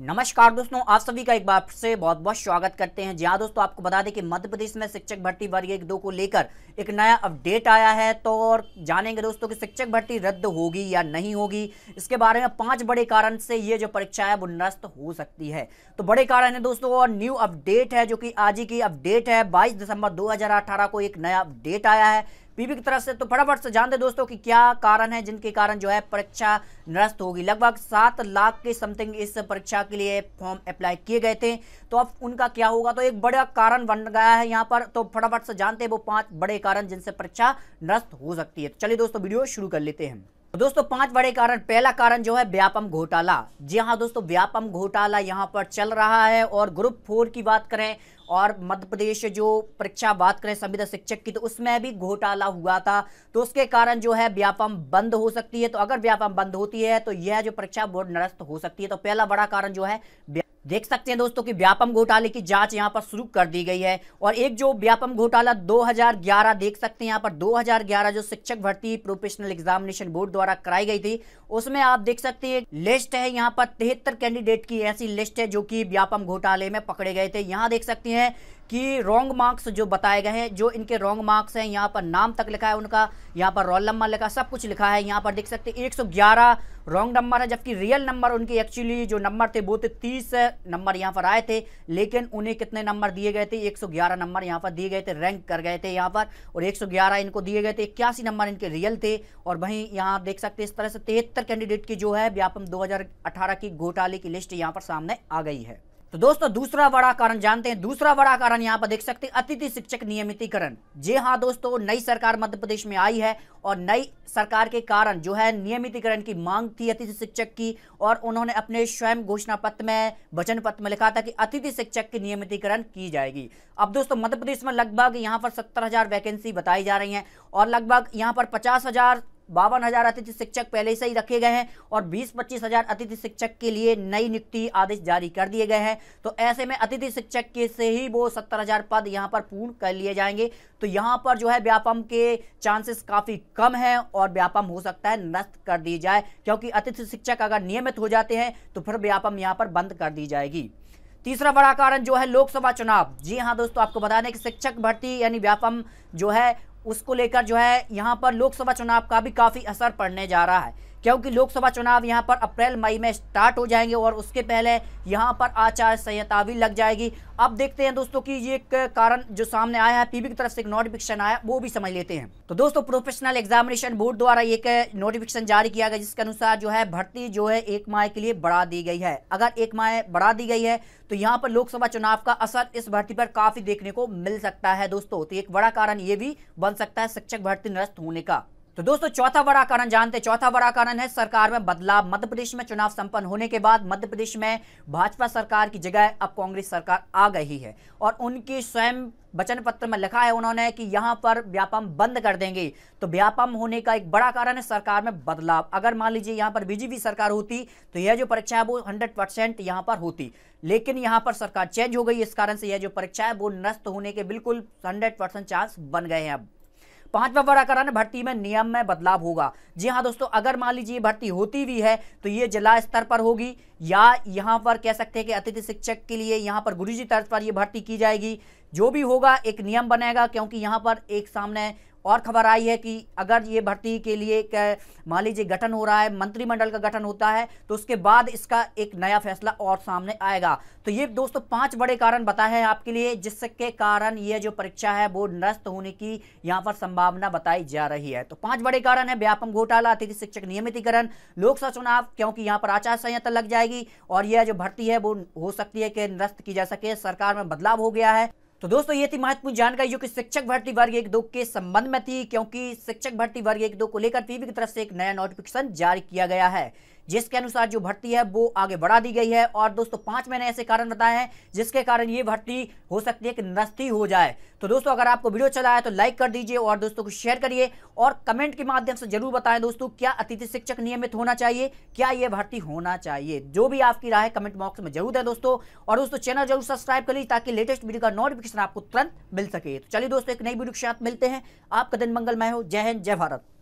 नमस्कार दोस्तों, आप सभी का एक बार से बहुत बहुत स्वागत करते हैं। जी हाँ दोस्तों, आपको बता दें कि मध्य प्रदेश में शिक्षक भर्ती वर्ग 1-2 को लेकर एक नया अपडेट आया है। तो और जानेंगे दोस्तों कि शिक्षक भर्ती रद्द होगी या नहीं होगी, इसके बारे में 5 बड़े कारण से ये जो परीक्षा है वो निरस्त हो सकती है। तो बड़े कारण है दोस्तों और न्यू अपडेट है जो कि आज ही की अपडेट है। 22 दिसंबर 2018 को एक नया अपडेट आया है पीबी की तरफ से। तो फटाफट से जान दे दोस्तों कि क्या कारण है जिनके कारण जो है परीक्षा निरस्त होगी। लगभग 7 लाख के समथिंग इस परीक्षा के लिए फॉर्म अप्लाई किए गए थे, तो अब उनका क्या होगा, तो एक बड़ा कारण बन गया है यहाँ पर। तो फटाफट से जानते हैं वो 5 बड़े कारण जिनसे परीक्षा निरस्त हो सकती है। चलिए दोस्तों वीडियो शुरू कर लेते हैं। दोस्तों 5 बड़े कारण, पहला कारण जो है व्यापम घोटाला। जी हाँ दोस्तों, व्यापम घोटाला यहाँ पर चल रहा है। और ग्रुप 4 की बात करें और मध्य प्रदेश जो परीक्षा बात करें संविदा शिक्षक की, तो उसमें भी घोटाला हुआ था। तो उसके कारण जो है व्यापम बंद हो सकती है। तो अगर व्यापम बंद होती है तो यह जो परीक्षा बोर्ड निरस्त हो सकती है। तो पहला बड़ा कारण जो है, देख सकते हैं दोस्तों कि व्यापम घोटाले की जांच यहां पर शुरू कर दी गई है। और एक जो व्यापम घोटाला 2011, देख सकते हैं यहां पर 2011 जो शिक्षक भर्ती प्रोफेशनल एग्जामिनेशन बोर्ड द्वारा कराई गई थी, उसमें आप देख सकते हैं लिस्ट है यहां पर 73 कैंडिडेट की ऐसी लिस्ट है जो कि व्यापम घोटाले में पकड़े गए थे। यहाँ देख सकते हैं कि रॉन्ग मार्क्स जो बताए गए हैं, जो इनके रॉन्ग मार्क्स हैं यहाँ पर नाम तक लिखा है उनका, यहाँ पर रोल नंबर लिखा, सब कुछ लिखा है। यहाँ पर देख सकते हैं 111 रॉन्ग नंबर है, जबकि रियल नंबर उनके एक्चुअली जो नंबर थे वो थे 30 नंबर यहाँ पर आए थे, लेकिन उन्हें कितने नंबर दिए गए थे, 111 नंबर यहाँ पर दिए गए थे, रैंक कर गए थे यहाँ पर। और 111 इनको दिए गए थे, 81 नंबर इनके रियल थे। और वहीं यहाँ देख सकते हैं इस तरह से 73 कैंडिडेट की जो है व्यापम 2018 की घोटाले की लिस्ट यहाँ पर सामने आ गई है। तो दोस्तों दूसरा बड़ा कारण जानते हैं। दूसरा बड़ा कारण यहाँ पर देख सकते हैं अतिथि शिक्षक नियमितीकरण। जी हाँ दोस्तों, नई सरकार मध्य प्रदेश में आई है और नई सरकार के कारण जो है नियमितीकरण की मांग थी अतिथि शिक्षक की। और उन्होंने अपने स्वयं घोषणा पत्र में, वचन पत्र में लिखा था कि अतिथि शिक्षक की नियमितीकरण की जाएगी। अब दोस्तों मध्य प्रदेश में लगभग यहाँ पर 70,000 वैकेंसी बताई जा रही है और लगभग यहाँ पर 52,000 अतिथि शिक्षक पहले से ही रखे गए हैं और 20-25,000 अतिथि शिक्षक के लिए नई नियुक्ति आदेश जारी कर दिए गए हैं। तो ऐसे में अतिथि शिक्षक के से ही वो 70,000 पद यहाँ पर पूर्ण कर लिए जाएंगे। तो यहाँ पर जो है व्यापम के चांसेस काफ़ी कम हैं और व्यापम हो सकता है नष्ट कर दी जाए, क्योंकि अतिथि शिक्षक अगर नियमित हो जाते हैं तो फिर व्यापम यहाँ पर बंद कर दी जाएगी। तीसरा बड़ा कारण जो है लोकसभा चुनाव। जी हाँ दोस्तों, आपको बता दें कि शिक्षक भर्ती यानी व्यापम जो है उसको लेकर जो है यहाँ पर लोकसभा चुनाव का भी काफ़ी असर पड़ने जा रहा है, क्योंकि लोकसभा चुनाव यहाँ पर अप्रैल मई में स्टार्ट हो जाएंगे और उसके पहले यहाँ पर आचार संहिता भी लग जाएगी। अब देखते हैं दोस्तों कि ये एक कारण जो सामने आया है पीबी की तरफ से एक नोटिफिकेशन आया, वो भी समझ लेते हैं। तो दोस्तों प्रोफेशनल एग्जामिनेशन बोर्ड द्वारा एक नोटिफिकेशन जारी किया गया, जिसके अनुसार जो है भर्ती जो है 1 माह के लिए बढ़ा दी गई है। अगर 1 माह बढ़ा दी गई है तो यहाँ पर लोकसभा चुनाव का असर इस भर्ती पर काफ़ी देखने को मिल सकता है दोस्तों। तो एक बड़ा कारण ये भी बन सकता है शिक्षक भर्ती निरस्त होने का। तो दोस्तों चौथा बड़ा कारण जानते हैं। चौथा बड़ा कारण है सरकार में बदलाव। मध्य प्रदेश में चुनाव संपन्न होने के बाद मध्य प्रदेश में भाजपा सरकार की जगह अब कांग्रेस सरकार आ गई है। और उनकी स्वयं वचन पत्र में लिखा है उन्होंने कि यहाँ पर व्यापम बंद कर देंगे। तो व्यापम होने का एक बड़ा कारण है सरकार में बदलाव। अगर मान लीजिए यहाँ पर बीजेपी सरकार होती तो यह जो परीक्षा है वो 100% यहाँ पर होती, लेकिन यहाँ पर सरकार चेंज हो गई, इस कारण से यह जो परीक्षा है वो नष्ट होने के बिल्कुल 100% चांस बन गए हैं। अब 5वां बड़ा कारण भर्ती में नियम में बदलाव होगा। जी हाँ दोस्तों, अगर मान लीजिए भर्ती होती भी है तो ये जिला स्तर पर होगी, या यहाँ पर कह सकते हैं कि अतिथि शिक्षक के लिए यहाँ पर गुरुजी तर्ज पर ये भर्ती की जाएगी। जो भी होगा एक नियम बनेगा, क्योंकि यहाँ पर एक सामने और खबर आई है कि अगर ये भर्ती के लिए मान लीजिए गठन हो रहा है, मंत्रिमंडल का गठन होता है, तो उसके बाद इसका एक नया फैसला और सामने आएगा। तो ये दोस्तों 5 बड़े कारण बताए हैं आपके लिए, जिसके कारण ये जो परीक्षा है वो निरस्त होने की यहाँ पर संभावना बताई जा रही है। तो 5 बड़े कारण है व्यापम घोटाला, अतिथि शिक्षक नियमितीकरण, लोकसभा चुनाव, क्योंकि यहाँ पर आचार संहिता लग जाएगी, और यह जो भर्ती है वो हो सकती है कि निरस्त की जा सके, सरकार में बदलाव हो गया है। तो दोस्तों ये थी महत्वपूर्ण जानकारी जो कि शिक्षक भर्ती वर्ग 1-2 के संबंध में थी, क्योंकि शिक्षक भर्ती वर्ग 1-2 को लेकर पीबी की तरफ से एक नया नोटिफिकेशन जारी किया गया है, जिसके अनुसार जो भर्ती है वो आगे बढ़ा दी गई है। और दोस्तों 5 मैंने ऐसे कारण बताए हैं जिसके कारण ये भर्ती हो सकती है कि निरस्त हो जाए। तो दोस्तों अगर आपको वीडियो अच्छा लगा तो लाइक कर दीजिए और दोस्तों को शेयर करिए, और कमेंट के माध्यम से जरूर बताएं दोस्तों क्या अतिथि शिक्षक नियमित होना चाहिए, क्या ये भर्ती होना चाहिए। जो भी आपकी राय कमेंट बॉक्स में जरूर दें दोस्तों। और दोस्तों चैनल जरूर सब्सक्राइब करिए ताकि लेटेस्ट वीडियो का नोटिफिकेशन आपको तुरंत मिल सके। तो चलिए दोस्तों एक नई वीडियो के साथ मिलते हैं। आपका दिन मंगलमय हो। जय हिंद, जय भारत।